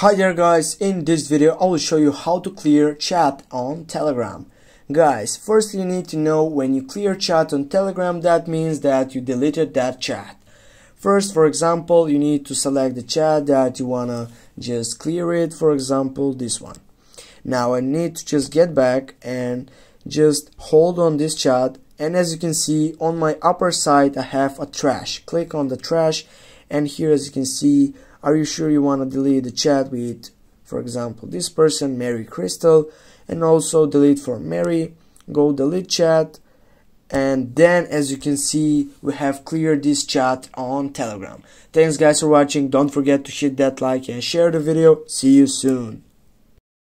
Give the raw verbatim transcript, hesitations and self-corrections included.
Hi there guys, in this video I will show you how to clear chat on Telegram. Guys, first you need to know when you clear chat on Telegram, that means that you deleted that chat. First, for example, you need to select the chat that you wanna just clear it, for example, this one. Now I need to just get back and just hold on this chat, and as you can see on my upper side I have a trash. Click on the trash and here as you can see, are you sure you want to delete the chat with, for example, this person, Mary Crystal, and also delete for Mary, go delete chat, and then as you can see, we have cleared this chat on Telegram. Thanks guys for watching, don't forget to hit that like and share the video, see you soon.